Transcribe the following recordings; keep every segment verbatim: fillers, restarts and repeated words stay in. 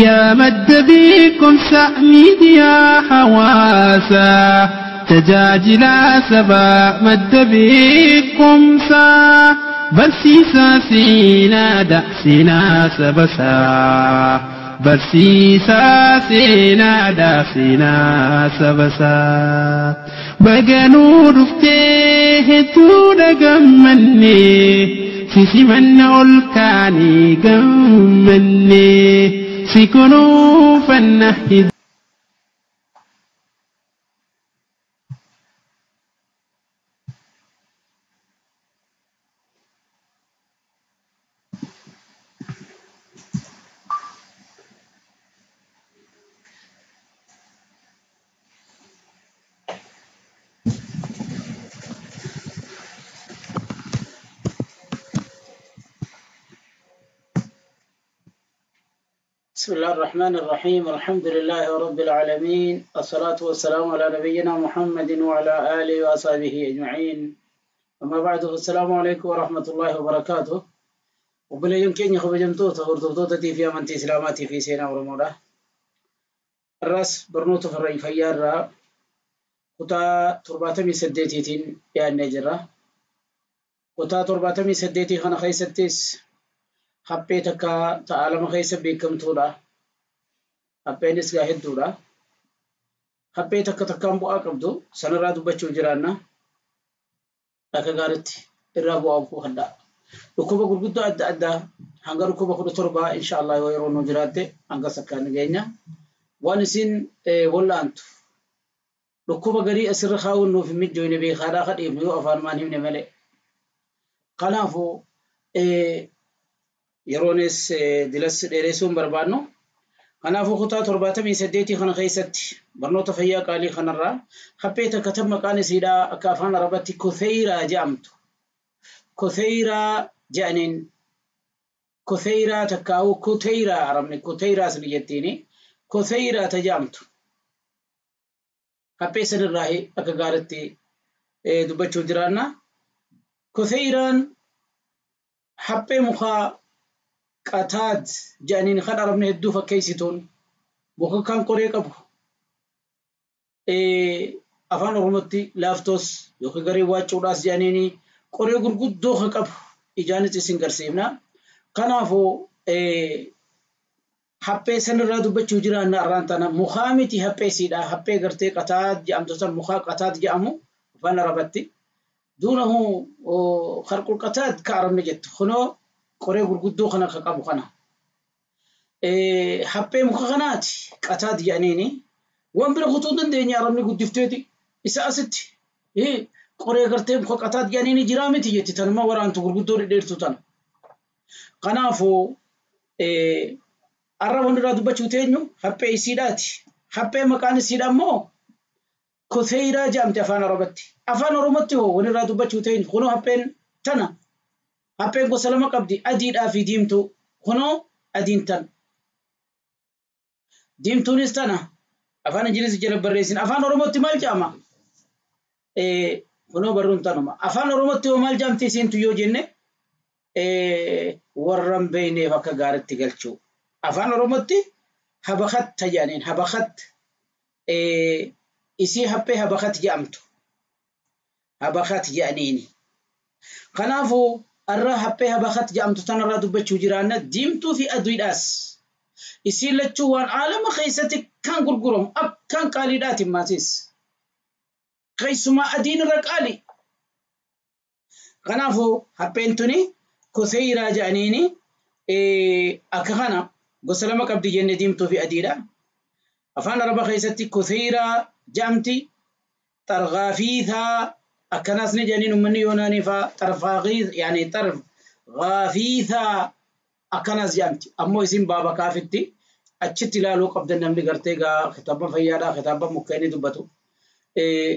يا مد بكم سأميد يا حواسا تجاجلا سبا مد بكم سا برسيسا سينا دأسنا سبسا برسيسا سينا دأسنا سبسا بغنو رفتيه تودا غمني سيسمن أولكاني غمني سيكونوا فالنهد بسم الله الرحمن الرحيم. الحمد لله رب العالمين، الصلاة والسلام على نبينا محمد وعلى آله وأصحابه أجمعين، أما بعد. السلام عليكم ورحمة الله وبركاته. وبلا يمكن يخبر جمتوته ورتوتتي في أمانتي سلاماتي في سينا ورموله الرأس برنوت في الرئيفيار را قطاع ترباتمي سديتين يا النجرة قطاع ترباتمي سديتي خنا خيستيس حبي تكا تعلم خيس بكم تودا حبي نسقى هدودا حبي تكا تكام بو أقبضو سنرادو بچو جرانا لكا غارت الرابو أبو حدا ركوبة قرقودو أدى أدى هنگا ركوبة قرد تربا إن شاء الله ويرونو جراتي هنگا سكان جينا وانسين ولا أنتو ركوبة غري أسر خاونو في مجو نبي خاراخت إبنو أفان مانهم نمالي قلافو يرونس دلس ديريسون بربانو انا فوقتا ترباتمي سديتي خن خيستي برنوت فيا قالي خنرا خبيت كتم مكان سيدا اكافان ربتي كثيرا جامت كثيرا جانين كثيرا تكاو كثيرا عربني كثيرا سبيتيني كثيرا تجامت خبيت سنراهي اكغارتي دبچو جرانا كثيران حبي مخا قطاد جانين خد عربني هدو فكيسيتون بوكا كان قريق أبو أفان رمتي لافتوس يوكي غري واتشو راس جانيني قريق القد دوخ أبو إجانتي سنگر سيبنا كنافو حبي سنرادو بچو جران رانتانا مخامتي حبي سيدا حبي غرتي قطاد جامتوسا مخا قطاد جامو فان ربتي دونه خرق القطاد كعربني جت خنو قريب الجدو خنا كابو خنا حبي مخنات قتاد يعنيني وان برغوتون دنيا رمني قدفتي اساست اي قريب غرتي مخ قتاد يعنيني جرامتي يتي تنما ورانتو الجدو ديرتوتن قنافو اي عربون رادو بچوتينو حبي سيدات حبي مكان سيدامو كثيرا جامت افان ربتي افان رمتي ون رادو بچوتين خنو حبين تنا أبين قصلما قبدي أدين أفي ديمتو خنو أدين تن ديمتو نستنا أفان جلس جلب برئيسين أفان رموت مال جامع إيه خنو برون تنما أفان رموت مال جام تيسين تيو جنة إيه ورم بينه فك غارت تقلشو أفان رموت حبخت تجانين حبخت إيه إسي حبي حبخت جامتو حبخت جانيني خنافو الرا حبي هبخت جامتو تنرا دبچو جيرانا ديمتو في ادويداس يسيلچو وان عالم خيستي كان غرغرم اب كان قاليدات ماتيس قيسما ادين رقالي غنافو حبينتوني كوسيرا جانيني اي اكخنا غسلما قبدي جن ديمتو في اديدا افان رب خيستي كوسيرا جامتي ترغافيثا أكناس نجانين من يوناني فطرف غيث يعني طرف غافيثا أكناس جامتي أمو اسم بابا كافتي أجت لالو قبض النمل قرتيغا خطابا فيادا خطابا مكيني دبتو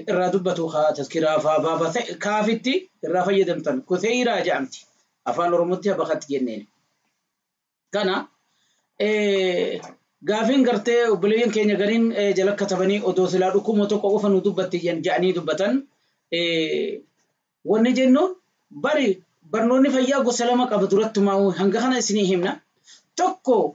إرا دبتو خا تذكرا فبابا كافتي إرا فيدمتن كثيرا جامتي أفان رمتي بخط جنين كان غافين قرتي وبلين كيني غرين جلق كتبني ودوس لالو كومتو قوفا ندبتي جاني دبتن ونجنو بري برنوني فيا غسلما قبضرت ما هنغخنا سنيهمنا توكو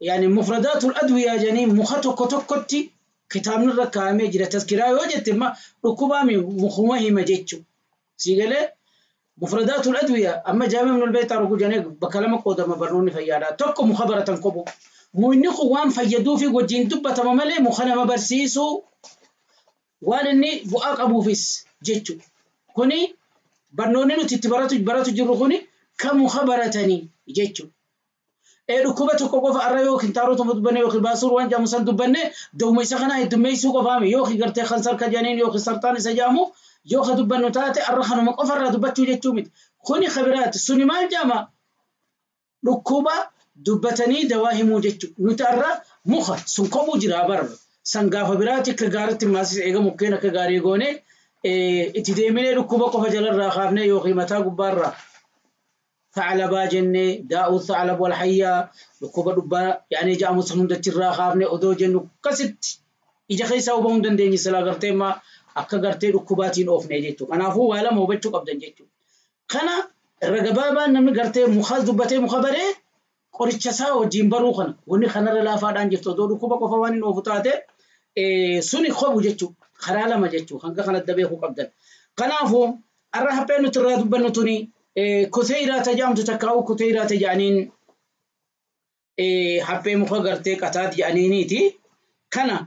يعني مفردات الأدوية يعني مخطو كتو كتي كتابنا الركامي جرى تذكرة وجدت ما ركوبامي مخومه ما جتشو سيقله مفردات الأدوية أما جامع من البيت أروح جاني بكلامك قدام بروني فيادا تكو مخبرة كبو مويني خوان فيدو في وجين دب تمامله مخنا ما برسيسو وانني بوأك أبو فيس جتشو كوني بروني نو تتبراتو براتو جروخوني كمخبرتني جتشو إيه ركوبة كوكوف أرى يوك إنتارو تموت بني يوك الباسور وان جاموسان دبني دومي سخنا يدمي سوق فامي يوك يقرت خنصر كجانين يوك سرطان سجامو يوك دبنو تاتي أرخنو مقفر دبتو جتومت خوني خبرات سوني مال جاما ركوبة دبتني دواهمو جتو نتارا مخا سنقبو جرابر سنقافة براتي كغارت ماسيس إيغا مكينا كغاري غوني اتداميني ركوبة كوفا جلال راخافني يوك يمتا قبارا ثعلبا جنة داو الثعلب والحية ركوبة ربا يعني جاء مسلم دتيرا خافني أدو جنو كست إذا خي سو بهم دندني سلا قرتي ما أك قرتي ركوباتين أوف نجتو أنا هو ولا موبتو قبضن جتو خنا الرجبابا نمن قرتي مخاز دبتي مخبرة قريتشسا وجيمبرو خنا وني خنا رلا فادان جتو دو ركوبة كفواني نوفتاته سوني خوب جتو خرالا ما جتو خنقا خنا دبي هو قبضن خنا هو الرهب نترا دبنا توني كثيرة تجام تتكاو كثيرة تجانين حبي مخغرتي قطات جانيني تي كنا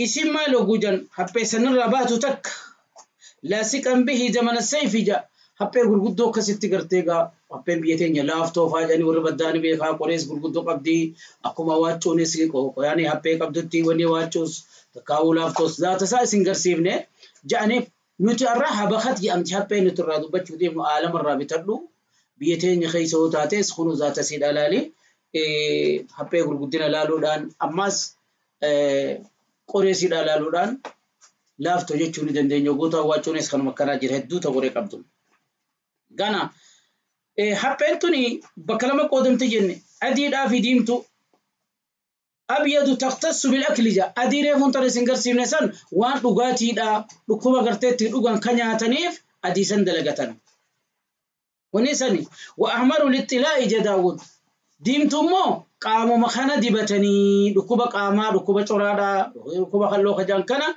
اسم ما لوجن حبي سنر رباتو تك لاسقا به زمن السيف جاء حبي غرغدو كستي غرتيغا حبي بيتين لافتو فاجاني وربدان بي خا قريس غرغدو قبدي اكوما واتشو نسي كو يعني حبي قبدتي وني واتشوس تكاو لافتوس ذات سا سينغر سيفني جاني نترى حبخت يأمتها بين نترى دبتش ودي معالم الرابط له بيتين خيسه تاتس خنو ذات سيد علالي ااا حبي يقول قدنا لالو دان أماس ااا قرية سيد علالو دان لاف توجه شوني دندين يقوتها واتشونيس خنو مكانا جرهد دو تقولي قبضون غانا ااا حبي انتوني بكلامك قدم تجني أدير آفي ديمتو أبيض تختص بالأكل جا أديره فون ترى سنجر سينسان وان لقاتي دا لكوبا قرتة لقان كنيا تنيف أديسن دلقتنا ونسني وأحمر للطلاء جداود ديمتمو قاموا مخنا دبتني لكوبا قاما لكوبا شرادا لكوبا خلوا خجان كنا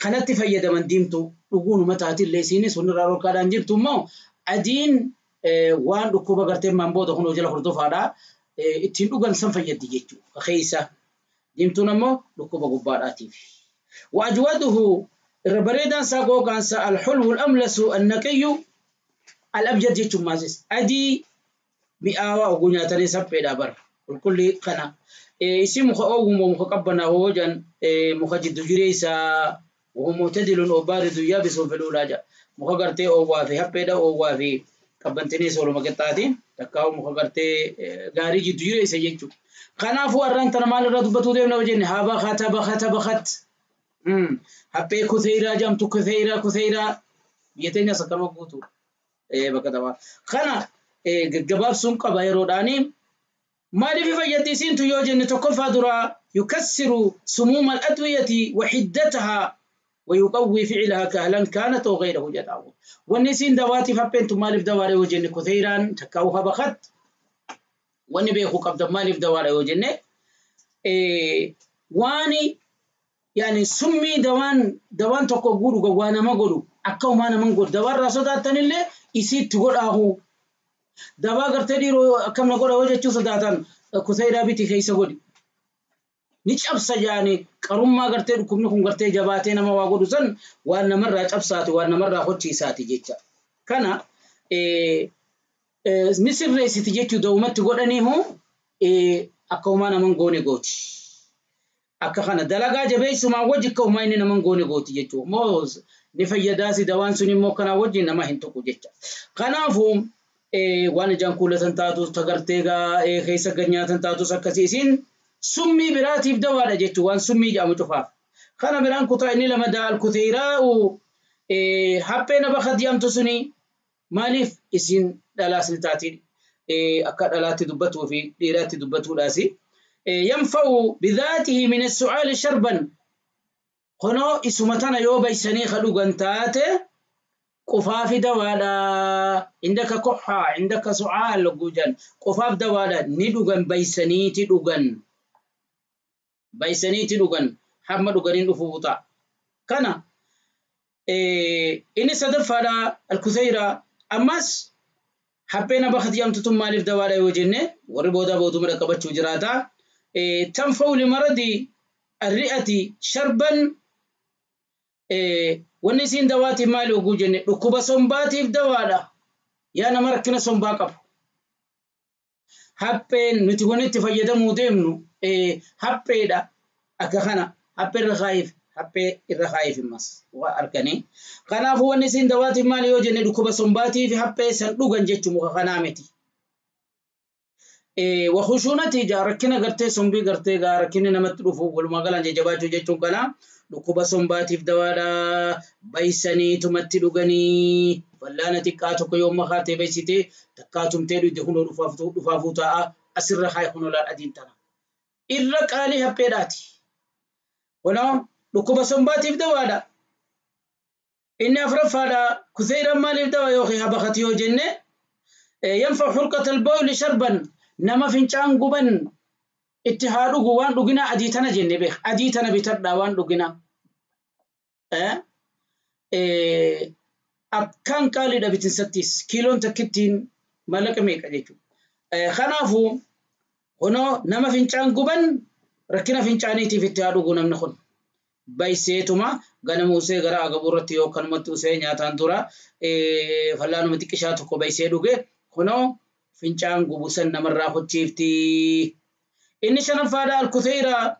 خنات فيدا من ديمتو لقون متعتي ليسيني سنرارو كلام ديمتمو أدين وان لكوبا قرتة منبود خنوا جل خردو فدا اتلقان سنفيد ديجتو خيسة ديمتون أمو لكوبا قبار آتيف وأجواده الربريدان ساقوك أنسا الحلو الأملس النكي الأبجد جيتو مازيس أدي مئاوة وقنية تنسى بيدا بر والكل قنا إسي مخاوهم ومخاقبنا ووجن مخاجد جريسا وهو معتدل وبارد يابس في الأولاجة مخاقرتي أووافي هبيدا أووافي قبن تنسى ولمكتاتي تكاو مخاقرتي غاري جد جريسا جيتو خنافو أران ترمال ردبتو ديونا وجيني هابخت هابخت هابخت أمم هبي كثيرة جمتو كثيرة كثيرة بيتين يسكر وقوتو إيه بكتبا خنا إيه جباب سنقا بايرو داني ما دي في فيديسين تو يوجيني تكفى درا يكسر سموم الأدوية وحدتها ويقوي فعلها كهلا كانت أو غيره جدعو والنسين دواتي فبين تمالف دواري وجيني كثيرا تكاو هابخت وأن بيخو قبض مالف دوار يوجنة ااا واني يعني سمي دوان دوان تكو غورو غوانا ما غورو أكاو ما نمغور دوار راسودا تنيلة يصير تقول أهو دوار كرتدي رو كم نقول أوجه تشوف داتن كثيرة بيتي خيسة غوري نيش أبصر يعني كروم ما كرتدي ركوب نكون كرتدي جباتي نما واقولو زن وأنا مرة أبصرت وأنا مرة أخد شيء ساتي جيتشا كنا ااا مصر رئيس تجيتو دومت تقولني هو أكومانا من غوني غوت أكخانا دلقا جبهي سما وجه كومايني نمن غوني غوت جيتو موز نفيا داسي دوان سني موكنا وجه نما هنتوكو جيتا قنافهم وان جانكولة تنتاتو تغرتيغا خيسا غنيا تنتاتو سكسيسين سمي براتي بدوارة جيتو وان سمي جامو تفاف خانا بران كتايني لما دا الكثيرا و حبينا بخد يامتو سني مالف اسين دلاسل تاتي أكاد ألاتي دبته في ديراتي دبته لاسي ينفع بذاته من السعال شربا قنو اسمتنا يوبا يسني خلوغان تاتي قفاف دوالا عندك كحة عندك سعال لقوجان قفاف دوالا ندوغن بيسانيتي دوغن بيسانيتي دوغن حما دوغنين دفوطا كان إيه إني صدف على الكثيرة أمس حبينا بخت يام تتم مالف دوالا وجنة وربودا بوتم ركبت وجراتا إيه تنفو لمرضي الرئة شربا إيه والنسين دواتي مالو جوجنة ركوب سنباتي بدوالا يانا مركنا سنباقب حبين نتغني تفايدا مودمنو إيه حبيدا أكخنا حبي الرخايف حبي الرخايف مس وأركني خنا فو والنسين دواتي مالو جوجنة ركوب سنباتي في حبي سندوغن جتشمو خنامتي إيه وخشونتي جاركنا قرتي سنبي قرتي جاركنا نمتروفو والمغلان جباجو جتشو كلام لقوبا سنباتي في دوالا بيساني تمتي لغني فلانا تكاتو كيوم مخاتي بيسيتي تكاتو متلو دهونو رفافو تاا أسر خايقونو لالأدين تانا إرق آلي هبيراتي ونو لقوبا سنباتي في دوالا إن أفرفالا كثيرا مالي في دوا يوخي هبختيو جنة ينفع حرقة البول شربا نما فنشان قبن اتحادو قوان لغنا أديتنا جنة بيخ أديتنا بيتر داوان لغنا أبكان قالي دا بيتن ستيس كيلون تكتين مالك ميك أجيجو خنافو هنا نما فنشان قبن ركنا فنشانيتي في اتحادو قونا منخون بايسيتما غنموسي غراء غبورتي وكنمتوسي نياتان دورا فلانو متكشاتوكو بايسيدوغي هنا فنشان قبوسن نمرا خطيفتي إن شنفادا الكثيرة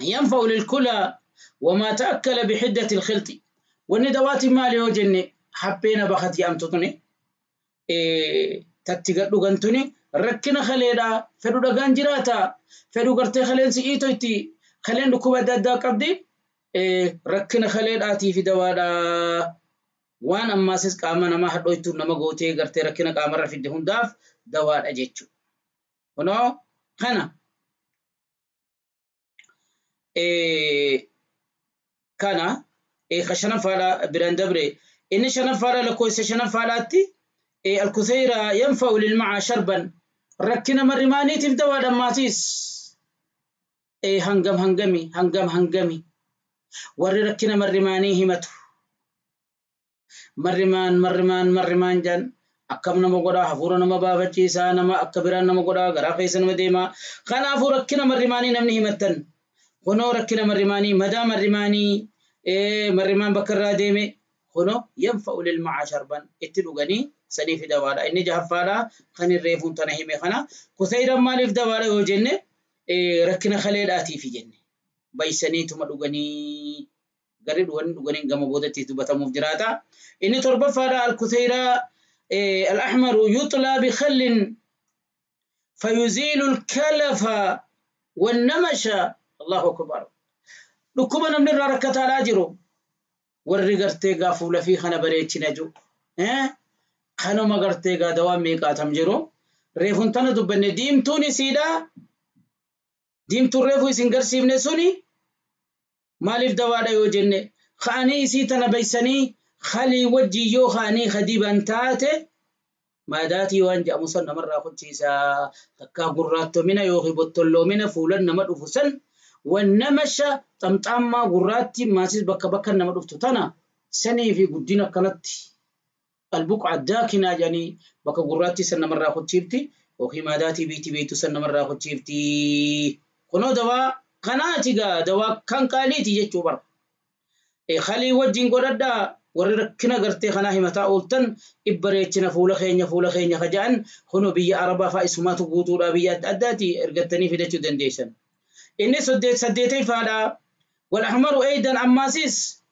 ينفع للكلى وما تأكل بحدة الخلط والندوات مالي وجن حبينا بختي أمتوني إيه تتجد لغنتوني ركنا خلينا فدودا غنجراتا فدودا غرتي خلين سيئتوتي خلين لكوبا دادا قبدي إيه ركنا خلينا آتي في دوادا وان أما سيسك آمان أما حدويتو نمغوتي غرتي ركنا قامرا في الدهون داف دواد أجيتشو ونو خنا إيه كنا إيه خشنا فلا براندبري إن شنا فلا لكويس شنا فلاتي إيه الكثيرة ينفع للمعى شربا ركنا مرماني تبدو على ماتيس إيه هنجم هنجمي هنجم هنجمي وري ركنا مرماني همته مرمان مرمان مرمان جن أكمل نمو قدا حفورنا ما بافجي سانا ما أكبرنا نمو قدا غرافيسنا مديما خنا فوركنا مرماني نمني همتن خنو ركنا مرماني مدا مرماني إيه مرمان بكرة ديمي خنو ينفع للمعا شربا اتلوغني سني في دوالا إني جهفالا خني الريفون تنهيمي خنا كثيرا مالي في دوالا هو جنة إيه ركنا خليل آتي في جنة بيساني تملوغني غريد ونلوغني غمبودتي تبتا مفجراتا إني تربى فالا الكثيرة إيه الأحمر يطلى بخل فيزيل الكلف والنمش الله أكبر لكما نمن الركة على أجره والرقرتي قافوا لفي خنا بريتش نجو ها خنا ما قرتي قا دوام ميقا تمجرو ريفون تندو بني ديمتوني سيدا ديمتو ريفو يسنقر سيبني سوني مالف دوالا يوجني خاني سيتنا بيساني خلي وجي يو خاني خديبا تاتي ما داتي وانجا مصنع مرة خدشيسا تكا قراتو منا يوخي بطلو منا فولن نمر أفسن والنمشة تمتعما قراتي ماسيس بكا بكا نمر أفتتنا سني في قدينا كانتي البقعة داكنا جاني بكا قراتي سنة مرة خدشيبتي وخي ما داتي بيتي بيتو سنة مرة خدشيبتي خنو دوا قناتيقا دوا كان قاليتي جيتو بر خلي وجي قراتا ورركنا قرتي خنا همتا أولتن إبريتنا فولا خينيا فولا خينيا خجان خنو بيا عربا فاسماتو قوتو لا بيا أداتي إرقتني في دتشو دنديشن إني سديت سديتي فالا والأحمر أيضا عماسيس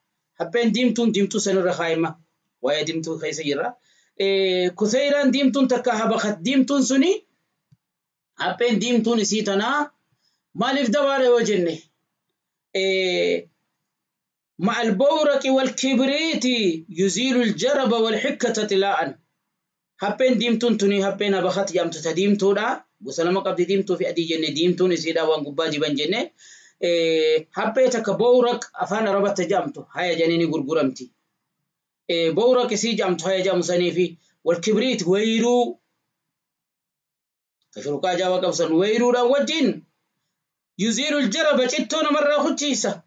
حبين ديمتون ديمتو سن الرخايمة ويا ديمتو خيسيرة إيه كثيرا ديمتون تكاها بخت ديمتون سني حبين ديمتون سيتنا مالف دواري وجني إيه مع البورك والكبريت يزيل الجرب والحكة تلاء هبين ديمتون توني هبين أبخت يام تتديم تودا وسلام قبل ديم تو في أدي جنة ديم توني سيدا وانقبادي بنجنة هبين تكبورك أفان ربط تجامتو هيا جنيني غرغرمتي بورا كسيج أم تهاي جام سنيفي والكبريت ويرو كشروكا جاوا كفسن ويرو دا ودين يزيل الجرب جتون مرة خديسة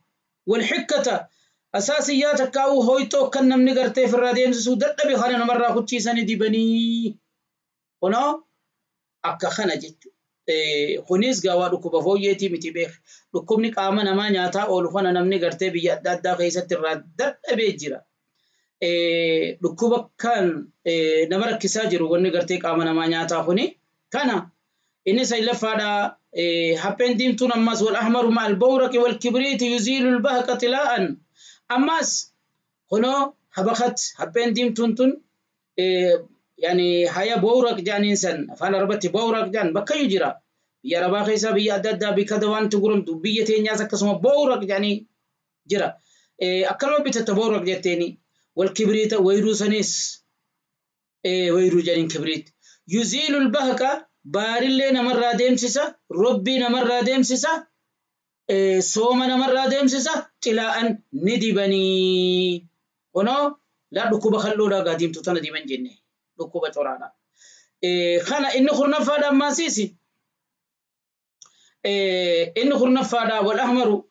والحكة أساسيات كاو هويتو كنم نقرتي في الرادين سودت أبي خلنا مرة خديسة ندي بني هنا أك خنا جت خنيز جوا ركوب فوجيتي متبخ ركوب نك أمان أمان ياتا أول خنا نم نقرتي بيجت دا دا قيسة الرادت أبي جرا ركوب كان نمر كساجر وقولني قرتي كأمن ما نياتا خني كنا إني سيلف هذا هبنديم تون أماس والأحمر مع البورك والكبريت يزيل البهك طلاء أماس هنا هبخت هبنديم تون تون يعني هيا بورك جان إنسان فأنا ربتي بورك جان بكا يجرا يا ربا خيسا بيادادا بكدوان تقولم دبيتين يا زكسم بورك يعني جرا أكلم بتتبورك جتني والكبريت ويرو سنيس إيه ويرو جانين كبريت يزيل البهكة باريل نمر ديم سيسا ربي نمر ديم سيسا إيه سوما نمر ديم سيسا تلاء ندي بني هنا لا ركوب خلو لا قاديم تطن دي من جنة ركوب تورانا إيه خنا إن خرنا فدا ما سيسي إيه إن خرنا فدا والأحمر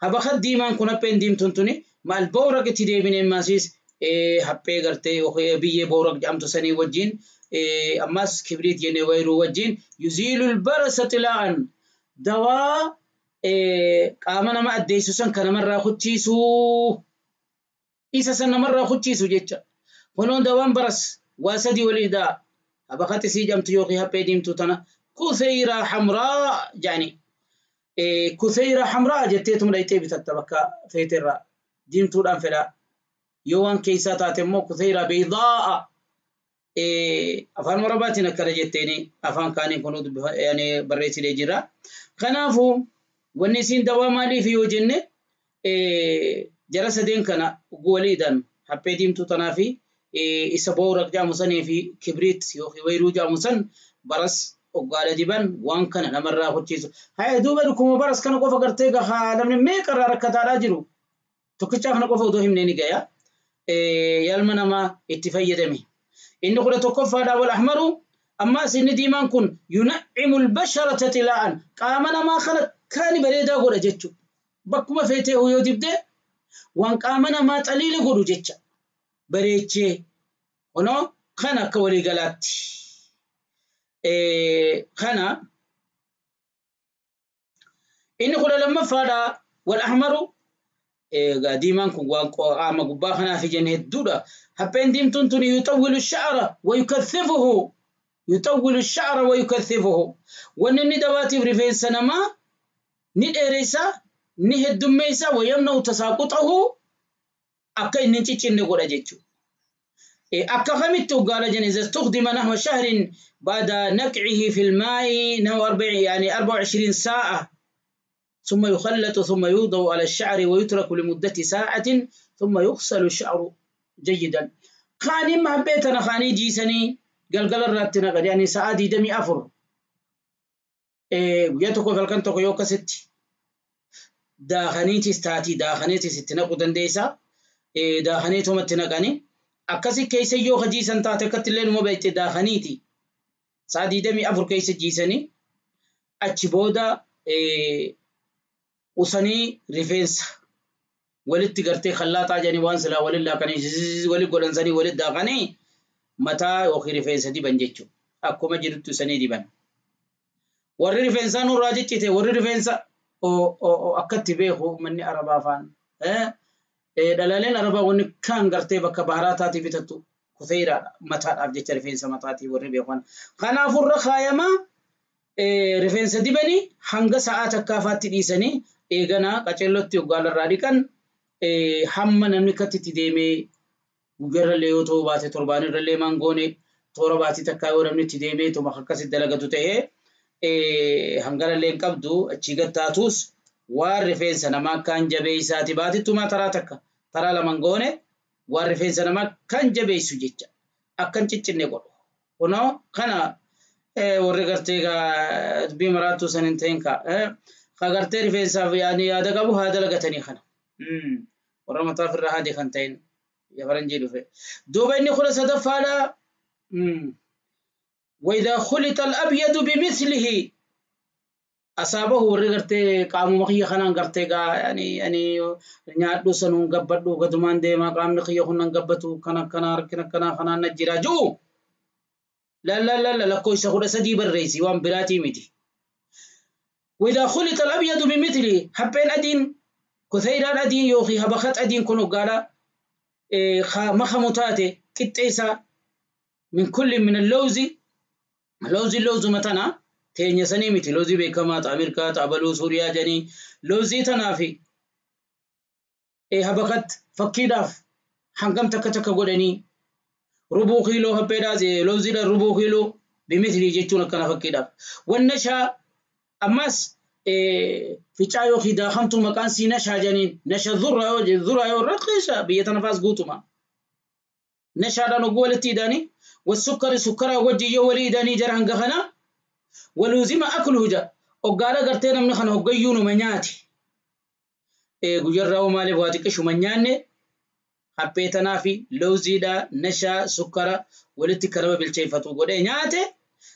هبخت ديمان كنا بين ديم تنتني مع البورق تدي من الماسيس هبّي قرتي وخي بيه بورق جام تسني وجين أماس كبريت ينويرو وجين يزيل البرسة لان دواء قامنا مع الديسوسان كان مرة خدشيسو إيسا سنة مرة خدشيسو جيتشا هنون دوان برس واسدي والإداء أبخاتي سي جام تيوخي هبّي ديم تتنا كثيرة حمراء جاني كثيرة حمراء جتيتم ليتي بتتبكى فيترا ديم تودان فلا يوان كيسا تاتمو كثيرة بيضاء إيه أفان مرباتنا كرجتيني أفان كاني كنود يعني بريتي لجرا خنافو والنسين دواما لي في يوجنة إيه جرسة دين كنا قوليدا حبي ديم تتنافي إيه إسابورك جاموساني في كبريت يوخي ويرو جاموسان برس وقال جبان وان كنا نمرا خدشيسو هاي دوبا لكم برس كنا قوفا قرتيقا خالمن ميكا راركتا راجلو تكتشاف نقفه دوهم نيجايا يالمنا ما اتفاية دمي إن قلة تكفى داو الأحمر أما سن ديمان كن ينعم البشرة تلاء قامنا ما خلق كان بريدا قول جتشو بكما فيته يودب ده وان قامنا ما تليل قول جتشا بريتشي هنا خانا كولي غلات خانا إن قلة لما فادا والأحمر قديما وقام قباخنا في جنه الدودة هبين ديم تنتني يطول الشعر ويكثفه يطول الشعر ويكثفه ونني دواتي بريفين سنما نيد إريسا نيه الدميسا ويمنع تساقطه أكا ننتيجين نقول جيتشو أكا خمتو قال جنه إذا استخدم نحو شهر بعد نقعه في الماء نحو أربع يعني أربع وعشرين ساعة ثم يخلط ثم يوضع على الشعر ويترك لمدة ساعة ثم يغسل الشعر جيدا خاني ما بيتنا خاني جيسني قلقل الراتنا قد يعني سعادي دمي أفر ويتكو فالكنتكو يوكا ستي داخنيتي ستاتي داخنيتي ستنا قدن ديسا داخنيتو متنا قاني أكسي كيسي يوخ جيسن تاتكت لين مبيت داخنيتي سعادي دمي أفر كيسي جيسني أتشبودا وسني ريفينس ولد تقرتي خلاطة جاني وانسلا ولد لاكني جزز ولد قولنزاني ولد داغاني متى وخي ريفينس دي بنجيتشو أكو ما جردتو سني دي بان وري ريفينسا نور راجتشي تي وري ريفينسا أو أو أو أكتي بيخو مني أربا فان ها إيه دلالين أربا وني كان قرتي بكا بهاراتاتي بتتو كثيرة متى أبجيتش ريفينسا متاتي وري بيخوان خانا فر خايما إيه ريفينسا دي بني حنقا ساعات كافاتي دي سني إيجانا كاتشلوتي وقال الراديكان هم نملك تتدمي وغير ليوتو باتي ترباني رلي مانغوني تورا باتي تكاور نملك تدمي تو مخكس الدلغة تتهي هنغالا لين كابدو أتشيغة تاتوس وارفين سنما كان جبي ساتي باتي توما تراتك ترى لمانغوني وارفين سنما كان جبي سجيتش أكن تتشني قولو ونو كان ورغرتيغا بمراتو سننتينكا أغرت ريفينسا يعني هذا قبو هذا لقتني خنا، أمم ورا مطاف الرهادي خنتين، يا فرنجيلو في دوبا إني خلص دفعنا. وإذا خلط الأبيض بمثله أصابه ورغرتي قام مخي خنان غرتي يعني يعني نيا دوسنو غبدو غدمان دي ما قام نخي خنان غبتو كنا كنا كنا كنا خنان نجرا جو لا لا لا لا لكو شغله سدي بريسي وان براتي ميتي. وإذا خلط الأبيض بمثله حبين أدين كثيرا أدين يوخي هبخت أدين كنو قالا مخموتاتي كتئسا من كل من اللوز اللوز اللوز متنا تيني سنيمتي لوزي بكمات أمريكا تعبلو سوريا جني لوزي تنافي إيه هبكت فكيداف حنقم تك تك قدني ربو كيلو هبيرازي لوزي لربو كيلو بمثل جتونا كنا فكيداف والنشا أمس إيه في تايو خدا خمتو مكان سي نشا جنين نشا ذرة أو ذرة أو رقيشة بيتنفس قوتما نشا دانو قولتي داني والسكر سكر وجي يولي داني جرهن قهنا ولوزم أكله جا أقارا قرتنا من خن هجيون ومنياتي جرّا وما لبواتك شو منيانة حبيتنا في لوزيدا نشا سكر ولتي كربة بالشيفات وقولي نياتي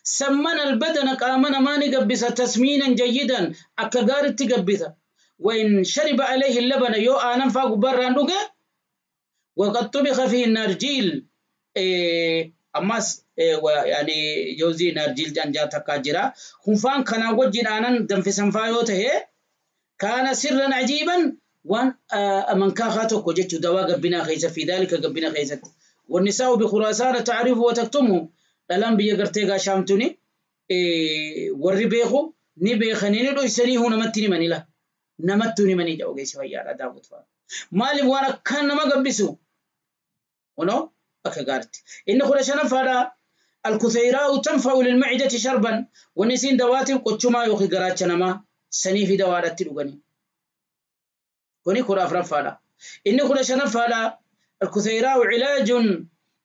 سمّن البدن قامنا ما نجبسه تسمينا جيدا أكجار تجبسه وإن شرب عليه اللبن يو آنم فاق برا نوجا وقد طبخ فيه النرجيل أماس ويعني جوزي نرجيل جنجات كاجرا خنفان كنا وجد آنن دم في سنفايوته كان سرا عجيبا وان من كاخاتو كوجت دوا قبنا خيزة في ذلك قبنا خيزة والنساء بخراسان تعرف وتكتمه لالم بيجرتي قاشام توني وربيخو نبيخني نلو يسني هو نمتني مني لا نمتني مني جاوجي سويا لا داود فا مالي وانا كان ما قبسو ونو أكجرت إن خراسان فرا الكثيراء تنفع للمعدة شربا والنسين دواتب قتما يوخي قرات شنما سني في دوارات تلوغني كوني خرافرا فرا إن خراسان فرا الكثيراء علاج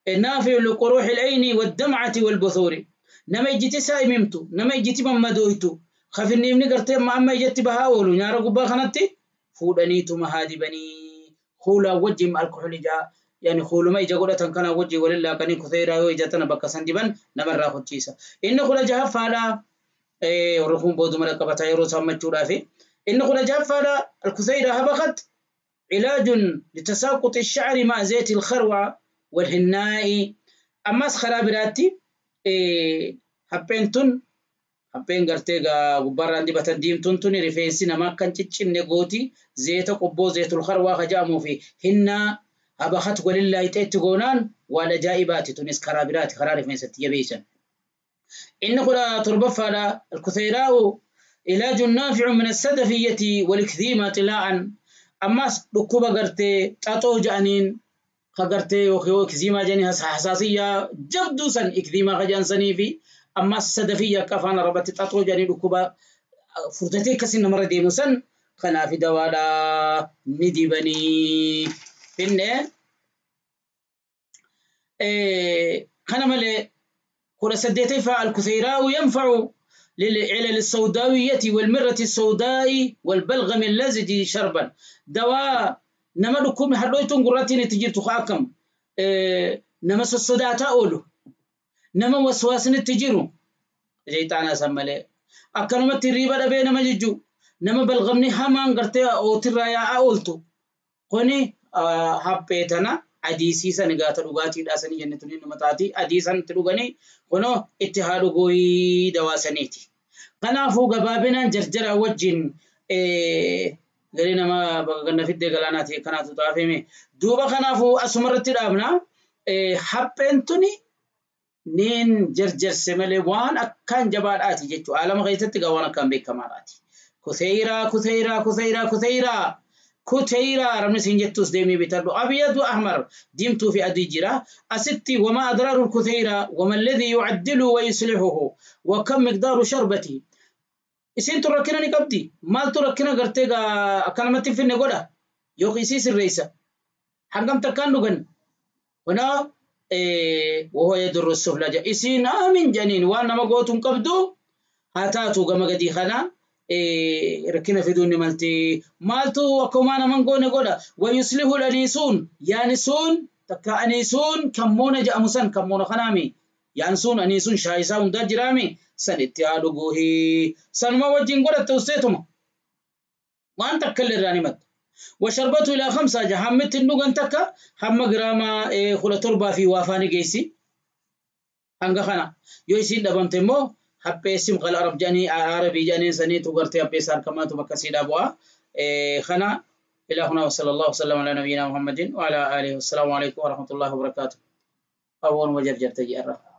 النافع لقروح العين والدمعة والبثور نما يجيتي سايممتو نما يجيتي ممدويتو خفني من قرتي ما أما يجيتي بهاولو نارا قبا خنتي فودانيتو مهادي بني خولا وجه مع الكحول جا يعني خولو ما يجا قولا تنكنا وجه ولله كني كثيرا ويجاتنا بكا سندبان نما راخو تشيسا إن خولا جها فالا إيه ورخون بودو ملكا بطايرو سامتشو رافي إن خولا جها فالا الكثيرة هبخت علاج لتساقط الشعر مع زيت الخروع والهناء أماس خرابراتي إيه هبنتون هبن قرتيجا غباران دي بتديم تونتوني رفيسين ما كان تشين نجوتي زيت قبو زيت الخروة خجامو في هنا هبخت ولله تيتجونان ولا جائبات تونس خرابرات خرار في ستي بيشن إن خلا تربة فلا الكثيراء علاج نافع من السدفية والكثيمة طلاعا أماس ركوبا قرتي تاتو جانين خجرتي وخيو إكذيما جاني حساسية جبدوسا إكذيما خجان سنيفي أما السدفية كفانا ربطي تطو جاني لكوبا فرطتي كسن مرة ديموسا خنا في دوالا ندي بني فنة إيه خنا مالي كورا سديتي فالكثيراء ينفع للعلل السوداوية والمرة السوداء والبلغم اللزج شربا دواء نما لكم هلويتون قراتين تجير تخاكم إيه نما سودا تاولو نما وسواسن تجيرو جيتانا سمالي أكرم تريبا بين مججو نما بلغمني همان قرتي أو ترايا أولتو قوني آه حبيتنا عديسي سنغاتا لغاتي داسني جنتوني نمتاتي عديسان تلوغني قونو اتحادو قوي دواسنيتي قنافو قبابنا جرجر وجن إيه غيرنا ما بقولنا في الدجالانات هي كنا تطافي مي دوبا كنا فو أسمرت رابنا حبنتني نين جرجر سملي وان أكان جبار آتي جتو عالم غيثت جوانا كم بيك كماراتي كثيرا كثيرا كثيرا كثيرا كثيرا رمني سنجتوس دمي بتربو أبيض وأحمر ديمتو في أديجرا أستي وما أضرار الكثيرا وما الذي يعدله ويصلحه وكم مقدار شربتي إسين تركنا نكبتي مال تركنا قرتيجا أكلمتي في النجودة يوكيسيس الرئيسة حنقم تكانو جن هنا إيه وهو يدرس السفلجة إسين آمن جنين وأنا ما قوتهم كبدو هاتاتو جم قدي خنا إيه ركنا في دون مالتي مالتو وكمان من قو نجودة ويسله الأنيسون يانسون تكأنيسون كمون جأمسن كمون خنامي يانسون أنيسون شايسون دا جرامي سن اتيالوغوهي سن ما وجين قد التوسيتهم وان تكل الرانمت وشربته إلى خمسة جهامت النوغن تكا هم غراما إيه خلطربا في وافاني جيسي هنغا خنا يويسين دبمتمو حبيسم قال عرب جاني عربي جاني سني تغرتي حبيسار كما تبكسي دابوا إيه خنا إلى هنا وصلى الله وسلم على نبينا محمد وعلى آله والسلام عليكم ورحمة الله وبركاته أول وجرجر تجي الرحمة